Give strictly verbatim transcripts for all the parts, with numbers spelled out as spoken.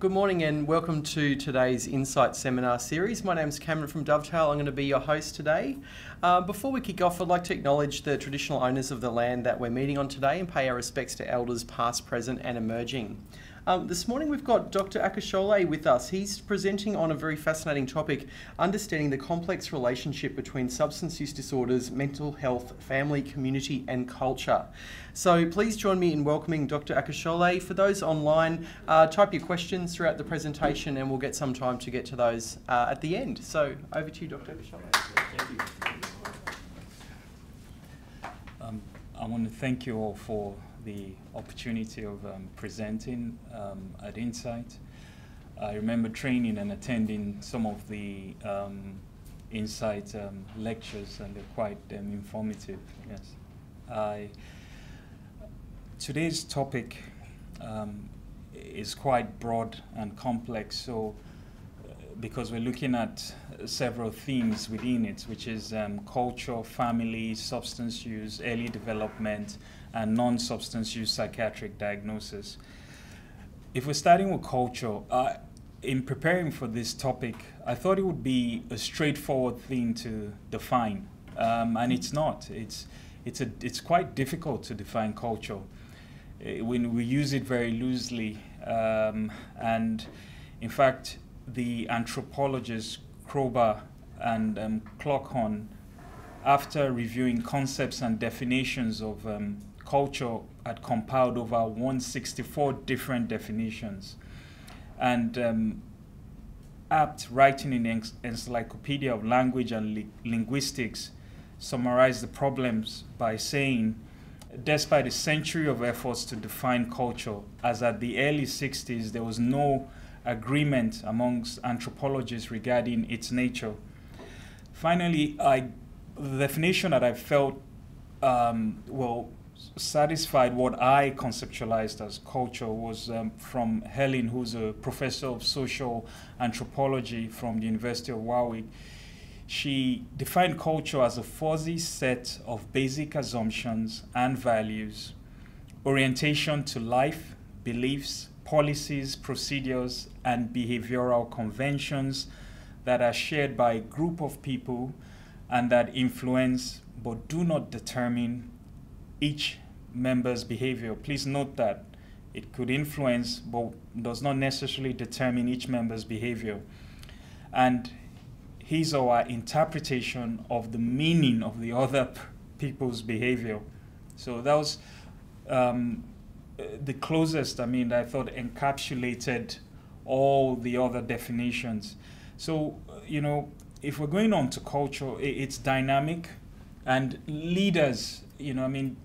Good morning and welcome to today's Insight Seminar series. My name's Cameron from Dovetail. I'm going to be your host today. Uh, before we kick off, I'd like to acknowledge the traditional owners of the land that we're meeting on today and pay our respects to elders past, present and emerging. Um, this morning we've got Doctor Akosile with us. He's presenting on a very fascinating topic, understanding the complex relationship between substance use disorders, mental health, family, community and culture. So please join me in welcoming Doctor Akosile. For those online, uh, type your questions throughout the presentation and we'll get some time to get to those uh, at the end. So over to you, Doctor Akosile. Um, I want to thank you all for the opportunity of um, presenting um, at Insight. I remember training and attending some of the um, Insight um, lectures and they're quite um, informative. Yes. I, today's topic um, is quite broad and complex, so uh, because we're looking at several themes within it, which is um, culture, family, substance use, early development, and non-substance use psychiatric diagnosis. If we're starting with culture, uh, in preparing for this topic, I thought it would be a straightforward thing to define, um, and it's not. It's it's a it's quite difficult to define culture. Uh, when we use it very loosely. Um, and in fact, the anthropologists Kroeber and um, Clockhorn, after reviewing concepts and definitions of um, culture, had compiled over one hundred sixty-four different definitions. And um, Abt, writing in the Encyclopedia of Language and Li Linguistics, summarized the problems by saying, despite a century of efforts to define culture, as at the early sixties, there was no agreement amongst anthropologists regarding its nature. Finally, I, the definition that I felt, um, well, satisfied what I conceptualized as culture was um, from Helen, who's a professor of social anthropology from the University of Warwick. She defined culture as a fuzzy set of basic assumptions and values, orientation to life, beliefs, policies, procedures, and behavioral conventions that are shared by a group of people and that influence but do not determine each member's behavior. Please note that it could influence but does not necessarily determine each member's behavior. And his or her interpretation of the meaning of the other people's behavior. So that was um, the closest, I mean, I thought encapsulated all the other definitions. So, you know, if we're going on to culture, it's dynamic, and leaders, you know, I mean,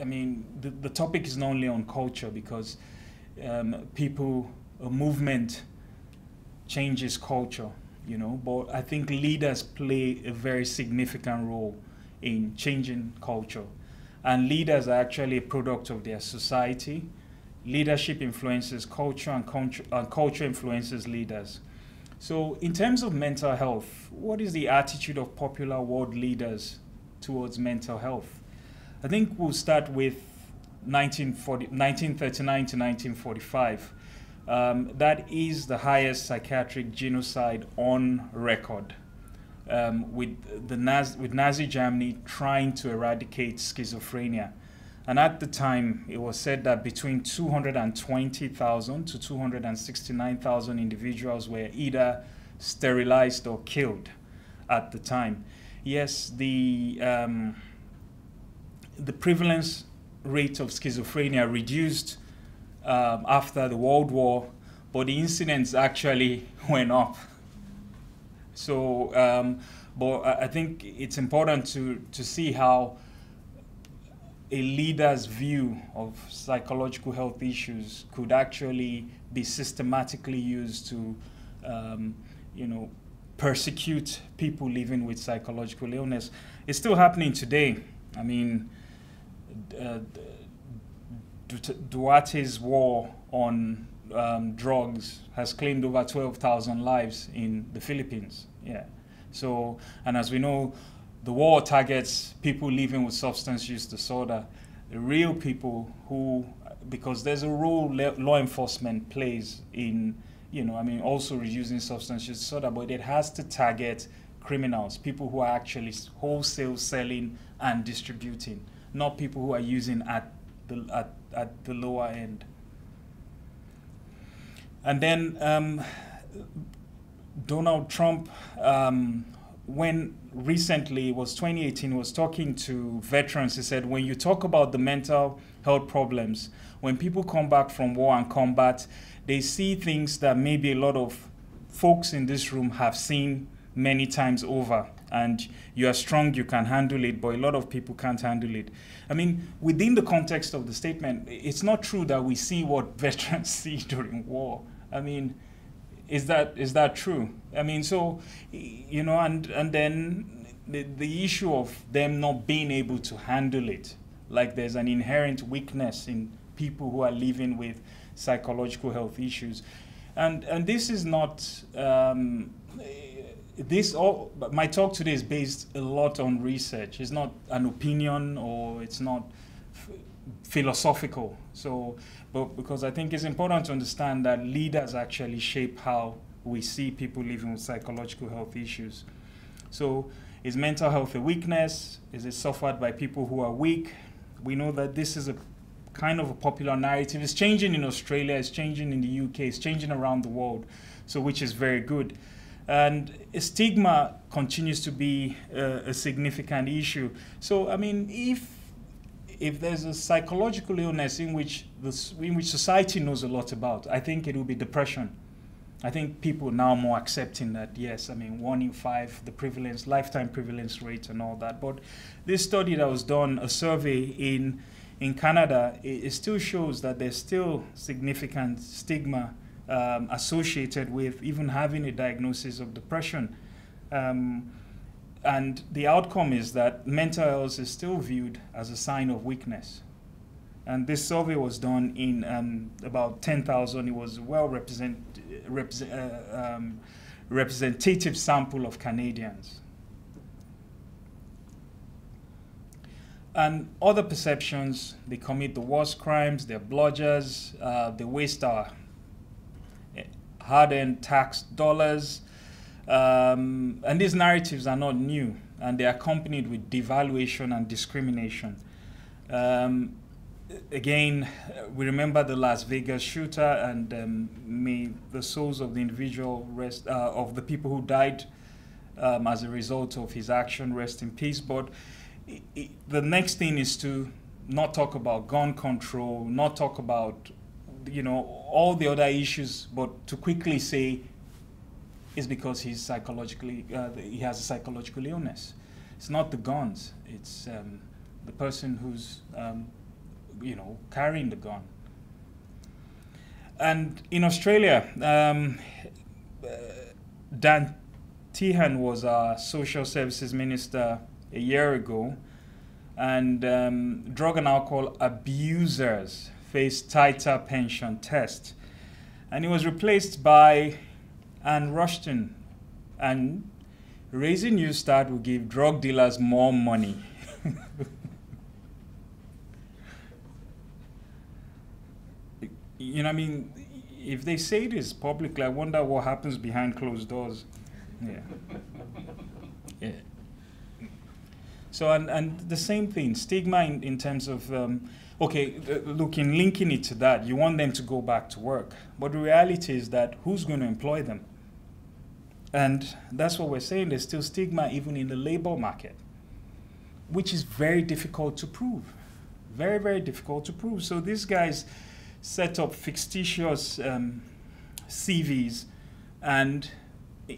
I mean, the, the topic is not only on culture because um, people, a movement changes culture. You know, but I think leaders play a very significant role in changing culture. And leaders are actually a product of their society. Leadership influences culture and, culture and culture influences leaders. So in terms of mental health, what is the attitude of popular world leaders towards mental health? I think we'll start with nineteen thirty-nine to nineteen forty-five. Um, that is the highest psychiatric genocide on record, um, with, the Nazi, with Nazi Germany trying to eradicate schizophrenia. And at the time, it was said that between two hundred twenty thousand to two hundred sixty-nine thousand individuals were either sterilized or killed at the time. Yes, the, um, the prevalence rate of schizophrenia reduced Um, after the World War, but the incidents actually went up. So, um, but I think it's important to, to see how a leader's view of psychological health issues could actually be systematically used to, um, you know, persecute people living with psychological illness. It's still happening today. I mean, uh, Duarte's war on um, drugs has claimed over twelve thousand lives in the Philippines. Yeah. So, and as we know, the war targets people living with substance use disorder, the real people who, because there's a role law enforcement plays in, you know, I mean, also reducing substance use disorder, but it has to target criminals, people who are actually wholesale selling and distributing, not people who are using at the, at, at the lower end. And then um, Donald Trump, um, when recently, it was twenty eighteen, was talking to veterans, he said, when you talk about the mental health problems, when people come back from war and combat, they see things that maybe a lot of folks in this room have seen many times over. And you are strong, you can handle it, but a lot of people can't handle it. I mean, within the context of the statement, it's not true that we see what veterans see during war. I mean, is that, is that true? I mean, so, you know, and, and then the, the issue of them not being able to handle it, like there's an inherent weakness in people who are living with psychological health issues. And, and this is not, um, this all, my talk today is based a lot on research. It's not an opinion or it's not f philosophical. So, but because I think it's important to understand that leaders actually shape how we see people living with psychological health issues. So is mental health a weakness? Is it suffered by people who are weak? We know that this is a kind of a popular narrative. It's changing in Australia, it's changing in the U K, it's changing around the world, so which is very good. And stigma continues to be uh, a significant issue. So, I mean, if, if there's a psychological illness in which, the, in which society knows a lot about, I think it will be depression. I think people now are more accepting that, yes, I mean, one in five, the prevalence, lifetime prevalence rate and all that. But this study that was done, a survey in, in Canada, it, it still shows that there's still significant stigma Um, associated with even having a diagnosis of depression. Um, and the outcome is that mental health is still viewed as a sign of weakness. And this survey was done in um, about ten thousand. It was a well represent, represent, uh, um, representative sample of Canadians. And other perceptions, they commit the worst crimes, they're bludgers, uh, they waste our hard-earned tax dollars. Um, and these narratives are not new, and they're accompanied with devaluation and discrimination. Um, again, we remember the Las Vegas shooter, and um, may the souls of the individual rest, uh, of the people who died um, as a result of his action rest in peace. But it, it, the next thing is to not talk about gun control, not talk about, you know, all the other issues, but to quickly say it's because he's psychologically, uh, he has a psychological illness. It's not the guns, it's um, the person who's, um, you know, carrying the gun. And in Australia, um, uh, Dan Tehan was our social services minister a year ago, and um, drug and alcohol abusers face tighter pension test. And it was replaced by Anne Rushton. And raising New Start will give drug dealers more money. You know, I mean, if they say this publicly, I wonder what happens behind closed doors. Yeah. Yeah. So, and, and the same thing, stigma in, in terms of, um, okay, look, in linking it to that, you want them to go back to work. But the reality is that who's going to employ them? And that's what we're saying, there's still stigma even in the labor market, which is very difficult to prove. Very, very difficult to prove. So these guys set up fictitious um, C Vs, and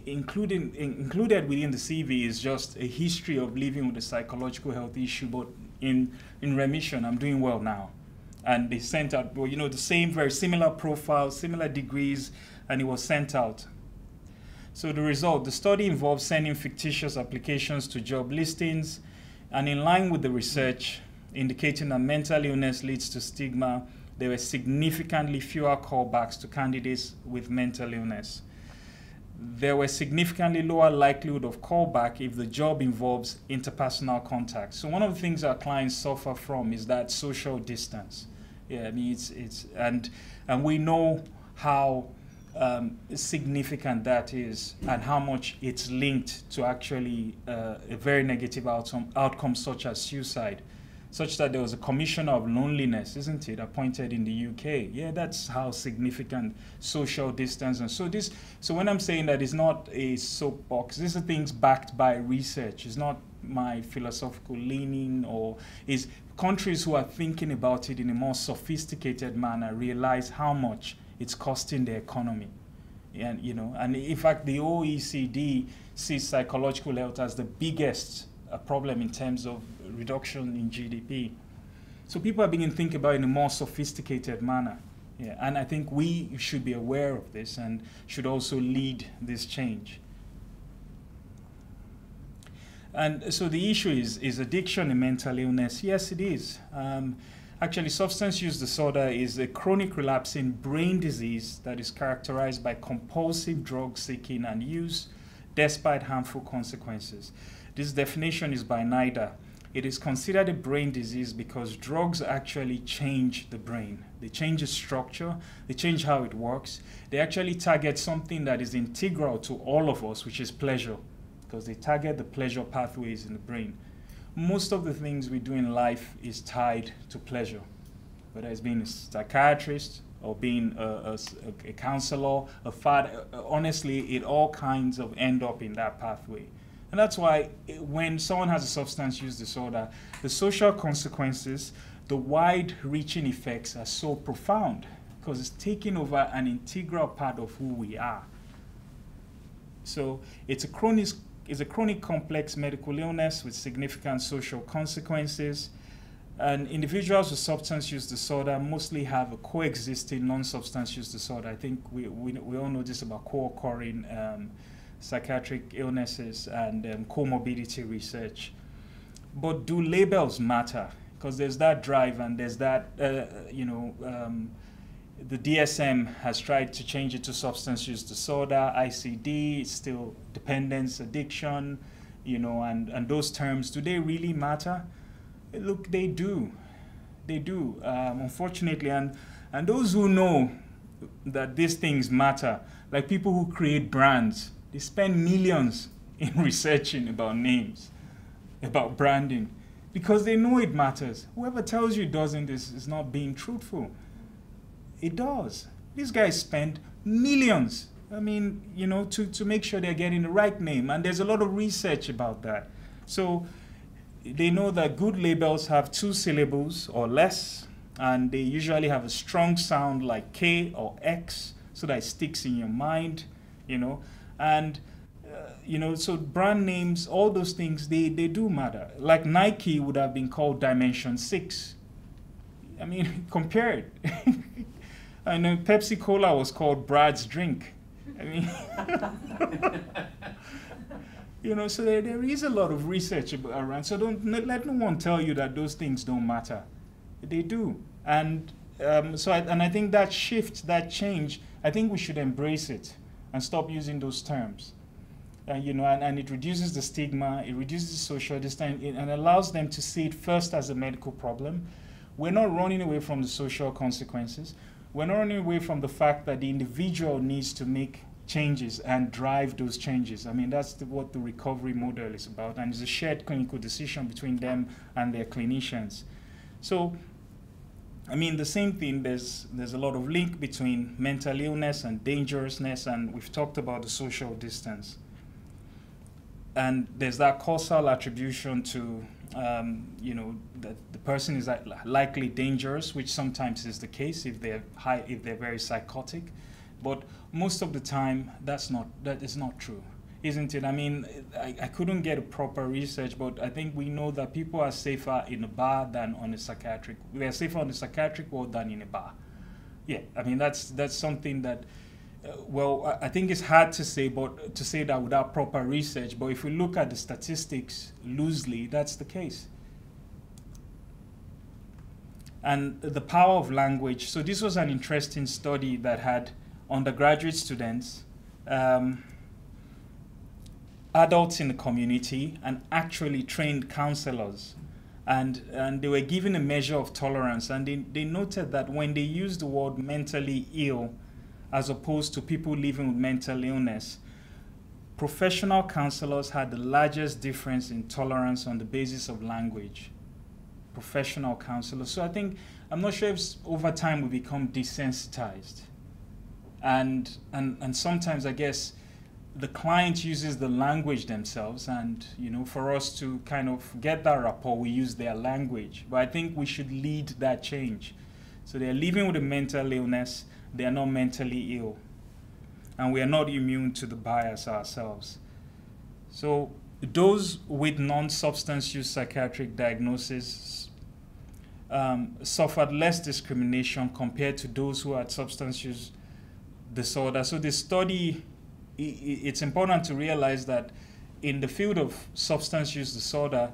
including, included within the C V is just a history of living with a psychological health issue, but in, in remission, I'm doing well now. And they sent out, well, you know, the same, very similar profile, similar degrees, and it was sent out. So the result, the study involved sending fictitious applications to job listings, and in line with the research indicating that mental illness leads to stigma, there were significantly fewer callbacks to candidates with mental illness. There were significantly lower likelihood of callback if the job involves interpersonal contact. So one of the things our clients suffer from is that social distance. Yeah, I mean, it's, it's, and, and we know how um, significant that is and how much it's linked to actually uh, a very negative outcome, outcome such as suicide, such that there was a commissioner of loneliness, isn't it, appointed in the U K. Yeah, that's how significant social distance. And so this, so when I'm saying that it's not a soapbox, these are things backed by research. It's not my philosophical leaning, or is countries who are thinking about it in a more sophisticated manner realize how much it's costing the economy. And, you know, and in fact, the O E C D sees psychological health as the biggest a problem in terms of reduction in G D P. So people are beginning to think about it in a more sophisticated manner. Yeah, and I think we should be aware of this and should also lead this change. And so the issue is, is addiction a mental illness? Yes, it is. Um, actually, substance use disorder is a chronic relapsing brain disease that is characterized by compulsive drug seeking and use despite harmful consequences. This definition is by NIDA. It is considered a brain disease because drugs actually change the brain. They change the structure, they change how it works. They actually target something that is integral to all of us, which is pleasure, because they target the pleasure pathways in the brain. Most of the things we do in life is tied to pleasure, whether it's being a psychiatrist or being a, a, a counselor, a father. Honestly, it all kinds of end up in that pathway. And that's why when someone has a substance use disorder, the social consequences, the wide-reaching effects are so profound because it's taking over an integral part of who we are. So it's a chronic, it's a chronic complex medical illness with significant social consequences. And individuals with substance use disorder mostly have a coexisting non-substance use disorder. I think we, we, we all know this about co-occurring um, psychiatric illnesses and um, comorbidity research. But do labels matter? Because there's that drive and there's that, uh, you know, um, the D S M has tried to change it to substance use disorder, I C D, it's still dependence, addiction, you know, and, and those terms, do they really matter? Look, they do. They do, um, unfortunately. And, and those who know that these things matter, like people who create brands, they spend millions in researching about names, about branding, because they know it matters. Whoever tells you it doesn't is, is not being truthful. It does. These guys spend millions, I mean, you know, to, to make sure they're getting the right name. And there's a lot of research about that. So they know that good labels have two syllables or less, and they usually have a strong sound like K or X, so that it sticks in your mind, you know. And, uh, you know, so brand names, all those things, they, they do matter. Like Nike would have been called Dimension Six. I mean, compare it. I know Pepsi-Cola was called Brad's drink. I mean, you know, so there, there is a lot of research around. So don't let no one tell you that those things don't matter. They do. And um, so, I, and I think that shift, that change, I think we should embrace it and stop using those terms. And, you know, and, and it reduces the stigma, it reduces social distance, it, and allows them to see it first as a medical problem. We're not running away from the social consequences. We're not running away from the fact that the individual needs to make changes and drive those changes. I mean, that's the, what the recovery model is about, and it's a shared clinical decision between them and their clinicians. So, I mean, the same thing, there's, there's a lot of link between mental illness and dangerousness, and we've talked about the social distance. And there's that causal attribution to, um, you know, that the person is likely dangerous, which sometimes is the case if they're, high, if they're very psychotic. But most of the time, that's not, that is not true, isn't it? I mean, I, I couldn't get a proper research, but I think we know that people are safer in a bar than on a psychiatric. They are safer on the psychiatric ward than in a bar. Yeah, I mean, that's that's something that, uh, well, I think it's hard to say, but to say that without proper research. But if we look at the statistics loosely, that's the case. And the power of language. So this was an interesting study that had undergraduate students, um, adults in the community, and actually trained counselors. And, and they were given a measure of tolerance. And they, they noted that when they used the word mentally ill as opposed to people living with mental illness. Professional counselors had the largest difference in tolerance on the basis of language. Professional counselors. So I think, I'm not sure if over time we become desensitized. And, and, and sometimes, I guess, the client uses the language themselves, and you know, for us to kind of get that rapport, we use their language. But I think we should lead that change. So they're living with a mental illness, they are not mentally ill, and we are not immune to the bias ourselves. So those with non-substance use psychiatric diagnosis um, suffered less discrimination compared to those who had substance use disorder. So the study, it's important to realize that in the field of substance use disorder,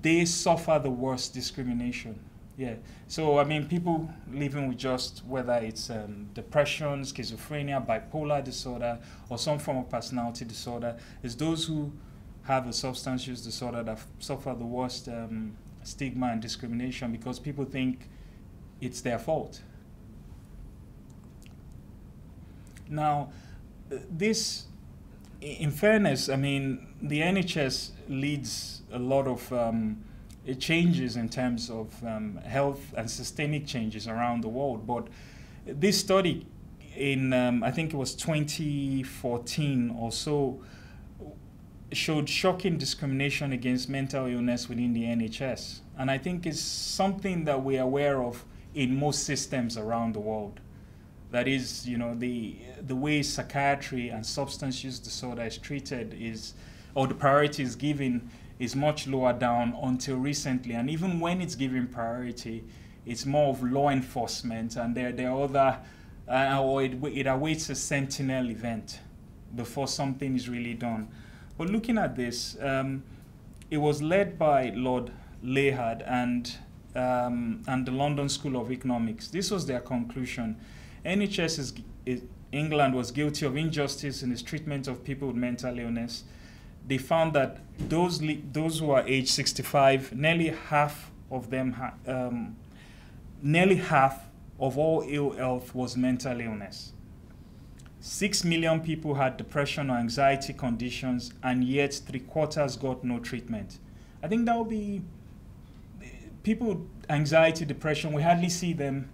they suffer the worst discrimination. Yeah. So, I mean, people living with just, whether it's um, depression, schizophrenia, bipolar disorder, or some form of personality disorder, it's those who have a substance use disorder that suffer the worst um, stigma and discrimination, because people think it's their fault. Now, this, in fairness, I mean, the N H S leads a lot of um, changes in terms of um, health and systemic changes around the world. But this study in, um, I think it was twenty fourteen or so, showed shocking discrimination against mental illness within the N H S. And I think it's something that we're aware of in most systems around the world. That is, you know, the, the way psychiatry and substance use disorder is treated is, or the priority is given, is much lower down until recently. And even when it's given priority, it's more of law enforcement, and there, there are other, uh, or it, it awaits a sentinel event before something is really done. But looking at this, um, it was led by Lord Layard and, um, and the London School of Economics. This was their conclusion. N H S is, is, England was guilty of injustice in its treatment of people with mental illness. They found that those, those who are age sixty-five, nearly half of them, ha um, nearly half of all ill health was mental illness. Six million people had depression or anxiety conditions, and yet three quarters got no treatment. I think that would be, people with anxiety, depression, we hardly see them,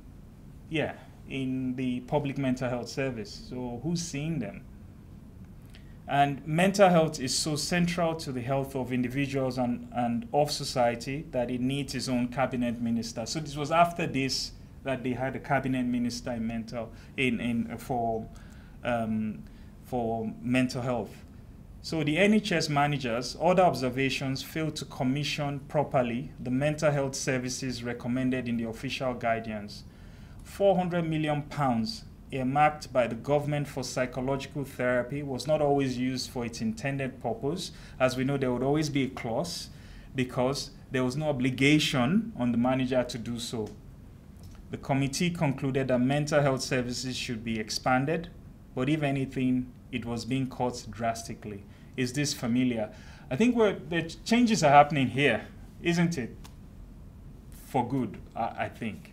yeah, in the public mental health service. So who's seeing them? And mental health is so central to the health of individuals and, and of society that it needs its own cabinet minister. So this was after this that they had a cabinet minister in mental in, in for um, for mental health. So the N H S managers, other observations, failed to commission properly the mental health services recommended in the official guidance. four hundred million pounds earmarked by the government for psychological therapy was not always used for its intended purpose. As we know, there would always be a clause because there was no obligation on the manager to do so. The committee concluded that mental health services should be expanded, but if anything, it was being cut drastically. Is this familiar? I think we're, the changes are happening here, isn't it? For good, I, I think.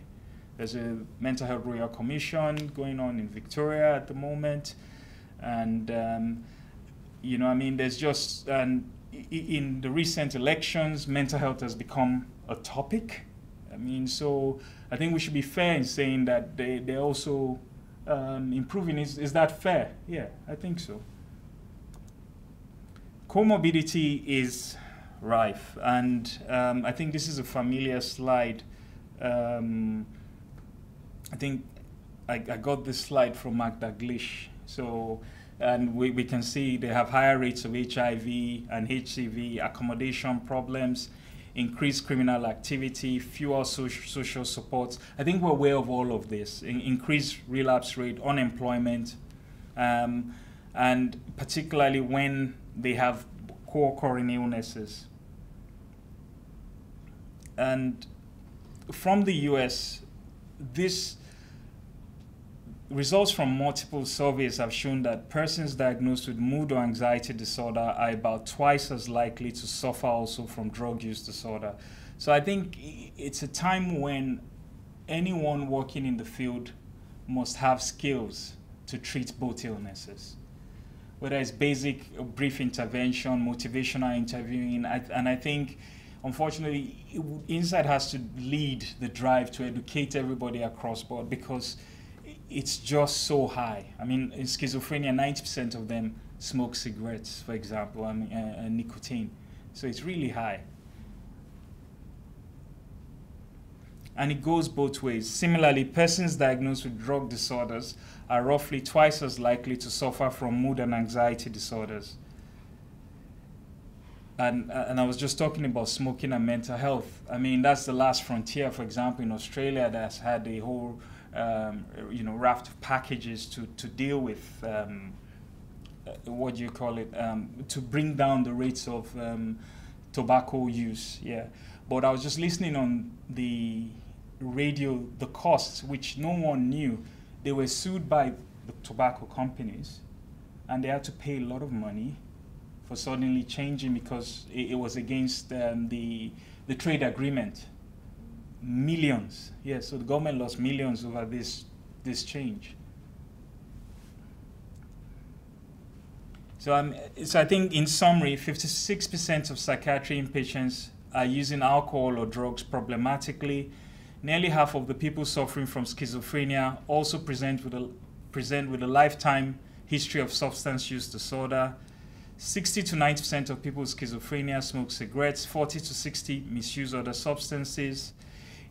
There's a Mental Health Royal Commission going on in Victoria at the moment. And, um, you know, I mean, there's just, and in the recent elections, mental health has become a topic. I mean, so I think we should be fair in saying that they, they're also um, improving. Is, is that fair? Yeah, I think so. Comorbidity is rife. And um, I think this is a familiar slide. Um, I think I, I got this slide from Magda Glish. So, and we, we can see they have higher rates of H I V and H C V, accommodation problems, increased criminal activity, fewer social, social supports. I think we're aware of all of this. In, increased relapse rate, unemployment, um, and particularly when they have co-occurring illnesses. And from the U S, this results from multiple surveys have shown that persons diagnosed with mood or anxiety disorder are about twice as likely to suffer also from drug use disorder. So I think it's a time when anyone working in the field must have skills to treat both illnesses, whether it's basic or brief intervention, motivational interviewing. I, and I think, unfortunately, it, Insight has to lead the drive to educate everybody across board, because it's just so high. I mean, in schizophrenia, ninety percent of them smoke cigarettes, for example, and, uh, and nicotine. So it's really high. And it goes both ways. Similarly, persons diagnosed with drug disorders are roughly twice as likely to suffer from mood and anxiety disorders. And, and I was just talking about smoking and mental health. I mean, that's the last frontier, for example, in Australia, that's had a whole um, you know, raft of packages to, to deal with, um, what do you call it, um, to bring down the rates of um, tobacco use, yeah. But I was just listening on the radio, the costs, which no one knew. They were sued by the tobacco companies, and they had to pay a lot of money for suddenly changing, because it, it was against um, the, the trade agreement. Millions, yes, so the government lost millions over this, this change. So, um, so I think in summary, fifty-six percent of psychiatry inpatients are using alcohol or drugs problematically. Nearly half of the people suffering from schizophrenia also present with a, present with a lifetime history of substance use disorder. sixty to ninety percent of people with schizophrenia smoke cigarettes, forty to sixty misuse other substances.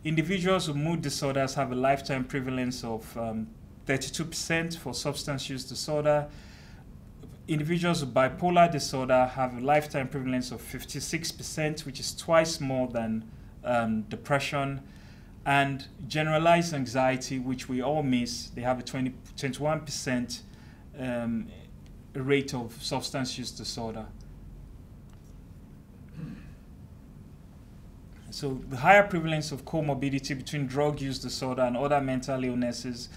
Individuals with mood disorders have a lifetime prevalence of um, thirty-two percent for substance use disorder. Individuals with bipolar disorder have a lifetime prevalence of fifty-six percent, which is twice more than um, depression. And generalized anxiety, which we all miss, they have a twenty, twenty-one percent um, rate of substance use disorder. So the higher prevalence of comorbidity between drug use disorder and other mental illnesses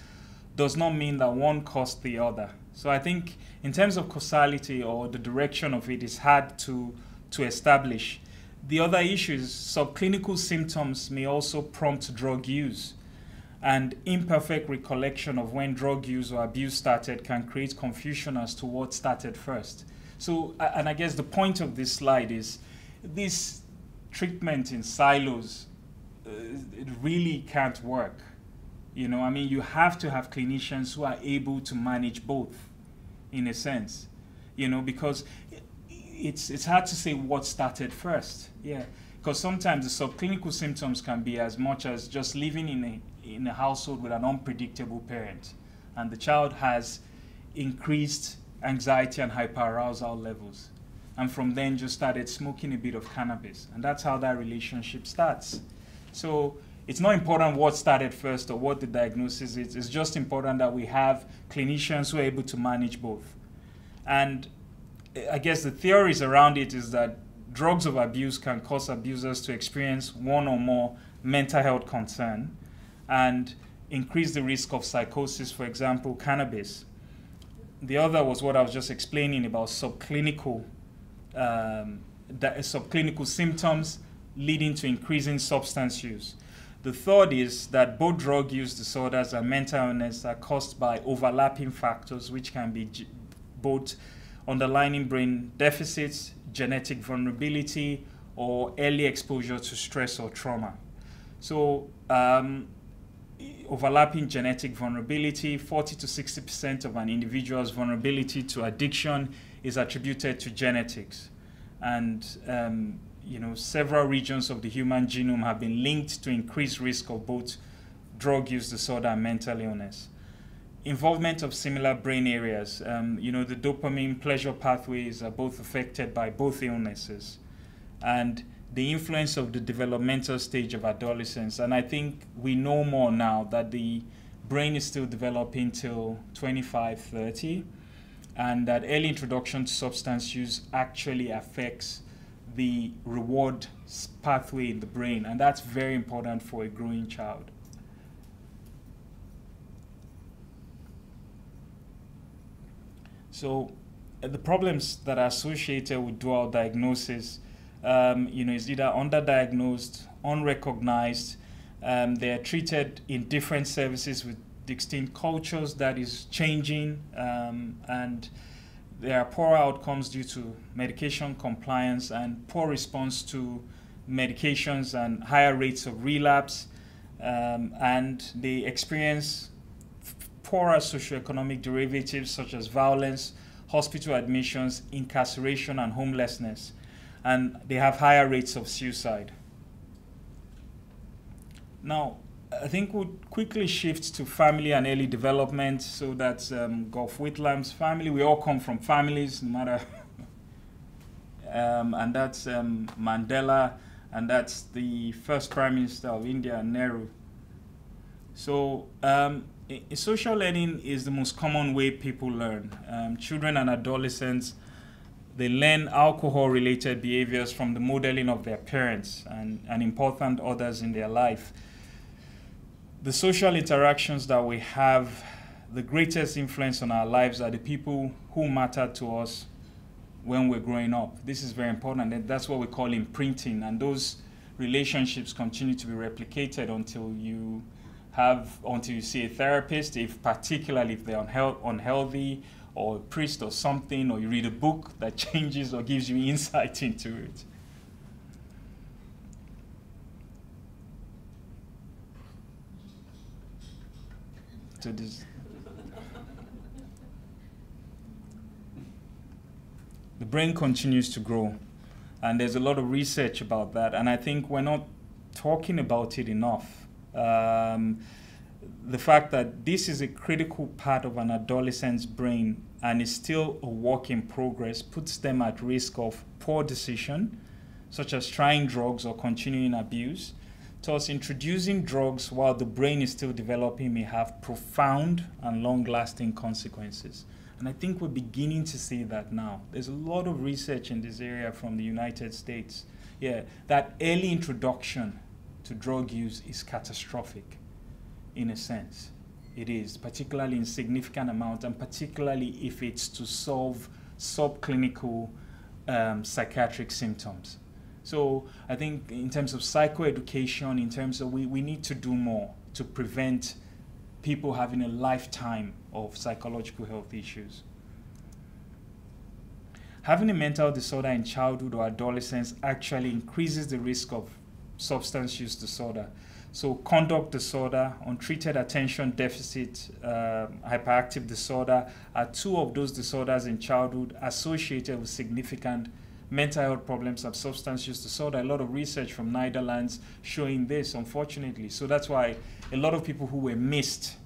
does not mean that one caused the other. So I think in terms of causality or the direction of it is hard to, to establish. The other issue is subclinical symptoms may also prompt drug use, and imperfect recollection of when drug use or abuse started can create confusion as to what started first. So, and I guess the point of this slide is this treatment in silos, uh, it really can't work. You know, I mean, you have to have clinicians who are able to manage both, in a sense, you know, because it's, it's hard to say what started first, yeah. Because sometimes the subclinical symptoms can be as much as just living in a, in a household with an unpredictable parent, and the child has increased anxiety and hyperarousal levels, and from then just started smoking a bit of cannabis, and that's how that relationship starts. So it's not important what started first or what the diagnosis is. It's just important that we have clinicians who are able to manage both. And I guess the theories around it is that drugs of abuse can cause abusers to experience one or more mental health concern and increase the risk of psychosis, for example, cannabis. The other was what I was just explaining about subclinical, um, subclinical symptoms leading to increasing substance use. The third is that both drug use disorders and mental illness are caused by overlapping factors, which can be both underlying brain deficits, genetic vulnerability, or early exposure to stress or trauma. So um, overlapping genetic vulnerability, forty to sixty percent of an individual's vulnerability to addiction is attributed to genetics. And um, you know, several regions of the human genome have been linked to increased risk of both drug use disorder and mental illness. Involvement of similar brain areas, um, you know, the dopamine pleasure pathways are both affected by both illnesses, and the influence of the developmental stage of adolescence. And I think we know more now that the brain is still developing till twenty-five, thirty, and that early introduction to substance use actually affects the reward pathway in the brain, and that's very important for a growing child. So uh, the problems that are associated with dual diagnosis, um, you know, is either underdiagnosed, unrecognized, um, they are treated in different services with distinct cultures that is changing, um, and there are poor outcomes due to medication compliance and poor response to medications and higher rates of relapse, um, and they experience poorer socioeconomic derivatives such as violence, hospital admissions, incarceration, and homelessness, and they have higher rates of suicide. Now, I think we'll quickly shift to family and early development. So that's um, Gough Whitlam's family. We all come from families, no matter. um, and that's um, Mandela, and that's the first Prime Minister of India, Nehru. So um, social learning is the most common way people learn. Um, children and adolescents, they learn alcohol-related behaviors from the modeling of their parents and, and important others in their life. The social interactions that we have, the greatest influence on our lives are the people who matter to us when we're growing up. This is very important, and that's what we call imprinting. And those relationships continue to be replicated until you have, until you see a therapist, if particularly if they're unhe- unhealthy, or a priest or something, or you read a book that changes or gives you insight into it. So this, the brain continues to grow, and there's a lot of research about that, and I think we're not talking about it enough. Um, the fact that this is a critical part of an adolescent's brain and is still a work in progress puts them at risk of poor decision, such as trying drugs or continuing abuse. Thus, introducing drugs while the brain is still developing may have profound and long-lasting consequences. And I think we're beginning to see that now. There's a lot of research in this area from the United States. Yeah, that early introduction to drug use is catastrophic, in a sense. It is, particularly in significant amount, and particularly if it's to solve subclinical um, psychiatric symptoms. So I think in terms of psychoeducation, in terms of we, we need to do more to prevent people having a lifetime of psychological health issues. Having a mental disorder in childhood or adolescence actually increases the risk of substance use disorder. So conduct disorder, untreated attention deficit, uh, hyperactive disorder are two of those disorders in childhood associated with significant mental health problems and substance use disorder. A lot of research from Netherlands showing this, unfortunately. So that's why a lot of people who were missed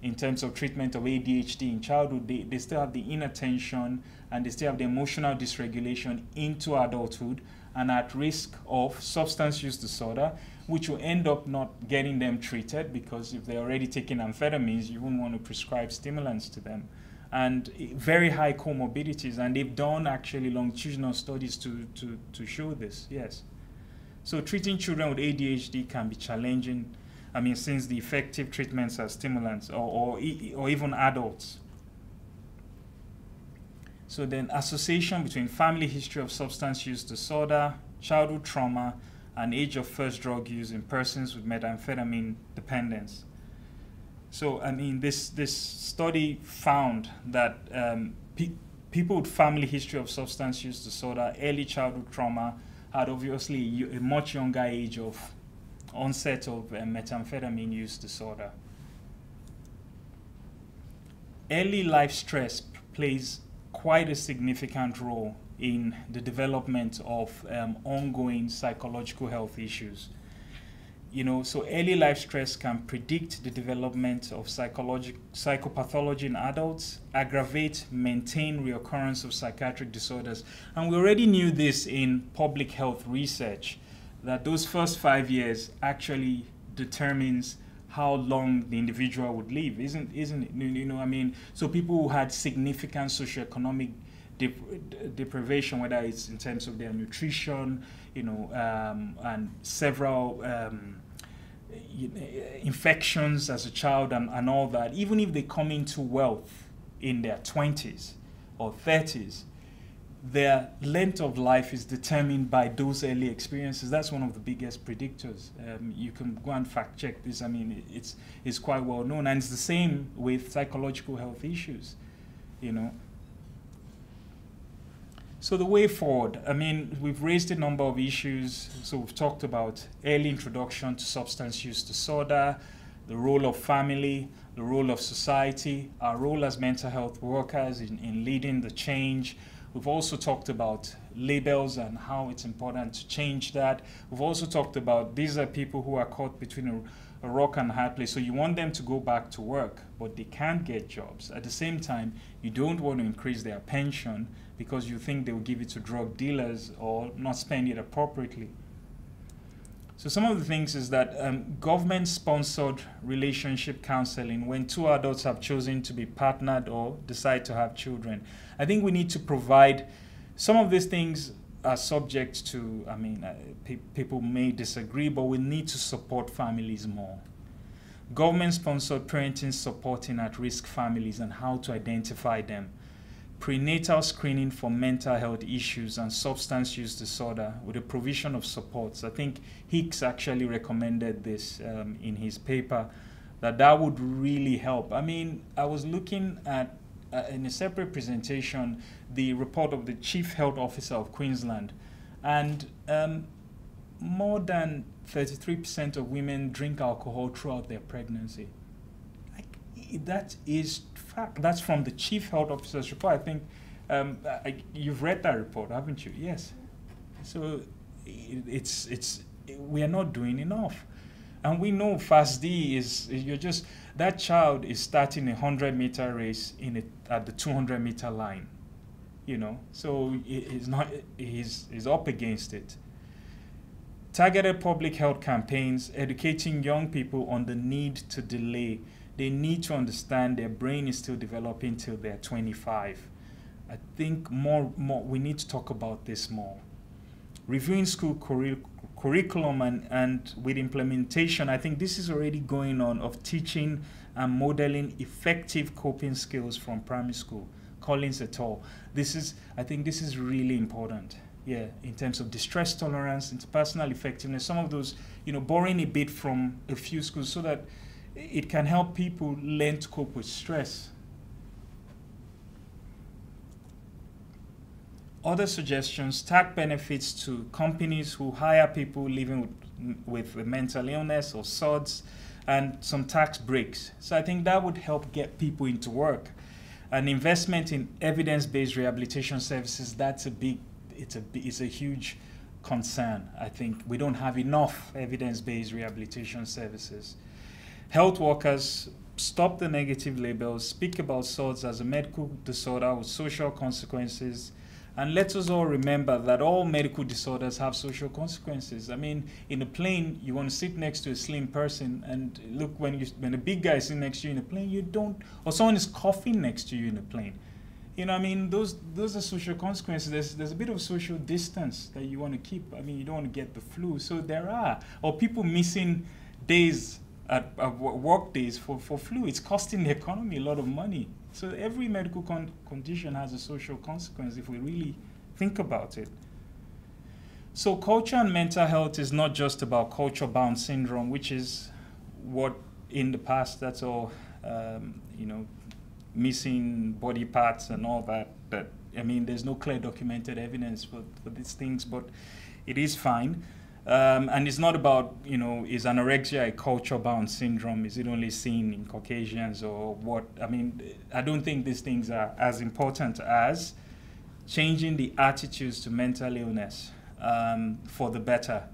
in terms of treatment of A D H D in childhood, they, they still have the inattention and they still have the emotional dysregulation into adulthood and at risk of substance use disorder, which will end up not getting them treated, because if they're already taking amphetamines, you wouldn't want to prescribe stimulants to them. And very high comorbidities, and they've done actually longitudinal studies to, to, to show this, yes. So treating children with A D H D can be challenging, I mean, since the effective treatments are stimulants, or, or, or even adults. So then association between family history of substance use disorder, childhood trauma, and age of first drug use in persons with methamphetamine dependence. So, I mean, this, this study found that um, pe people with family history of substance use disorder, early childhood trauma, had obviously a much younger age of onset of uh, methamphetamine use disorder. Early life stress plays quite a significant role in the development of um, ongoing psychological health issues. You know, so early life stress can predict the development of psychopathology in adults, aggravate, maintain reoccurrence of psychiatric disorders. And we already knew this in public health research, that those first five years actually determines how long the individual would live, isn't, isn't it? You know, I mean, so people who had significant socioeconomic deprivation, whether it's in terms of their nutrition, you know, um, and several um, infections as a child and, and all that, even if they come into wealth in their twenties or thirties, their length of life is determined by those early experiences. That's one of the biggest predictors. Um, you can go and fact check this. I mean, it's, it's quite well known. And it's the same with psychological health issues, you know. So the way forward, I mean, we've raised a number of issues. So we've talked about early introduction to substance use disorder, the role of family, the role of society, our role as mental health workers in, in leading the change. We've also talked about labels and how it's important to change that. We've also talked about these are people who are caught between a, a rock and a hard place. So you want them to go back to work, but they can't get jobs. At the same time, you don't want to increase their pension because you think they will give it to drug dealers or not spend it appropriately. So some of the things is that um, government-sponsored relationship counseling, when two adults have chosen to be partnered or decide to have children. I think we need to provide, some of these things are subject to, I mean, uh, pe people may disagree, but we need to support families more. Government-sponsored parenting supporting at-risk families and how to identify them. Prenatal screening for mental health issues and substance use disorder with a provision of supports. I think Hicks actually recommended this um, in his paper, that that would really help. I mean, I was looking at, uh, in a separate presentation, the report of the Chief Health Officer of Queensland, and um, more than thirty-three percent of women drink alcohol throughout their pregnancy. Like, that is fact. That's from the Chief Health Officer's report. I think um, I, you've read that report, haven't you? Yes. So it, it's, it's, it, we are not doing enough. And we know FASD is, you're just, that child is starting a hundred meter race in a, at the two hundred meter line, you know, so he's, not, he's, he's up against it. Targeted public health campaigns, educating young people on the need to delay. They need to understand their brain is still developing till they're twenty-five. I think more, more, we need to talk about this more. Reviewing school curric curriculum and, and with implementation, I think this is already going on, of teaching and modeling effective coping skills from primary school. Collins et al. This is, I think this is really important. Yeah, in terms of distress tolerance, interpersonal effectiveness, some of those, you know, borrowing a bit from a few schools so that it can help people learn to cope with stress. Other suggestions, tax benefits to companies who hire people living with, with mental illness or S O D S, and some tax breaks. So I think that would help get people into work. An investment in evidence-based rehabilitation services, that's a big, it's a, it's a huge concern. I think we don't have enough evidence-based rehabilitation services. Health workers, stop the negative labels, speak about S O D S as a medical disorder with social consequences, and let us all remember that all medical disorders have social consequences. I mean, in a plane, you want to sit next to a slim person, and look, when, you, when a big guy is sitting next to you in a plane, you don't, or someone is coughing next to you in a plane. You know, I mean, those, those are social consequences. There's, there's a bit of social distance that you want to keep. I mean, you don't want to get the flu, so there are. Or people missing days At, at work days for, for flu. It's costing the economy a lot of money. So every medical con condition has a social consequence if we really think about it. So culture and mental health is not just about culture-bound syndrome, which is what in the past, that's all, um, you know, missing body parts and all that. But I mean, there's no clear documented evidence for, for these things, but it is fine. Um, and it's not about, you know, is anorexia a culture-bound syndrome? Is it only seen in Caucasians or what? I mean, I don't think these things are as important as changing the attitudes to mental illness um, for the better.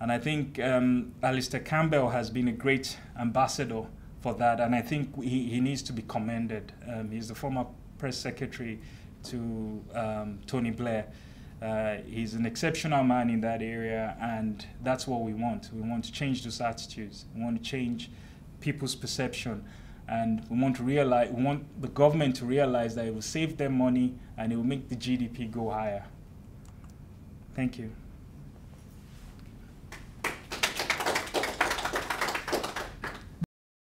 And I think um, Alistair Campbell has been a great ambassador for that, and I think he, he needs to be commended. Um, he's the former press secretary to um, Tony Blair. Uh, he's an exceptional man in that area, and that's what we want. We want to change those attitudes. We want to change people's perception, and we want to realize, we want the government to realize that it will save them money and it will make the G D P go higher. Thank you.